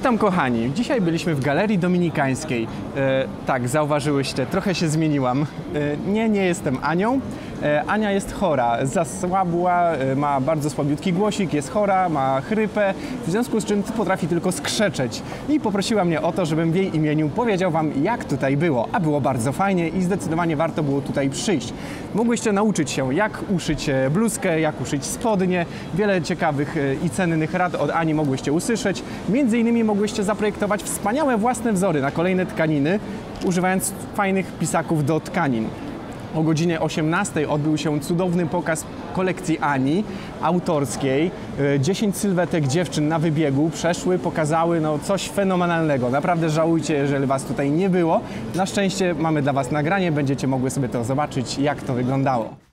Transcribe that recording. Witam kochani, dzisiaj byliśmy w Galerii Dominikańskiej. Tak, zauważyłyście, trochę się zmieniłam. Nie jestem Anią. Ania jest chora, zasłabła, ma bardzo słabiutki głosik, jest chora, ma chrypę, w związku z czym potrafi tylko skrzeczeć. I poprosiła mnie o to, żebym w jej imieniu powiedział wam, jak tutaj było. A było bardzo fajnie i zdecydowanie warto było tutaj przyjść. Mogłyście nauczyć się, jak uszyć bluzkę, jak uszyć spodnie. Wiele ciekawych i cennych rad od Ani mogłyście usłyszeć. Między innymi mogłyście zaprojektować wspaniałe własne wzory na kolejne tkaniny, używając fajnych pisaków do tkanin. O godzinie 18 odbył się cudowny pokaz kolekcji Ani, autorskiej. 10 sylwetek dziewczyn na wybiegu przeszły, pokazały no, coś fenomenalnego. Naprawdę żałujcie, jeżeli was tutaj nie było. Na szczęście mamy dla was nagranie, będziecie mogły sobie to zobaczyć, jak to wyglądało.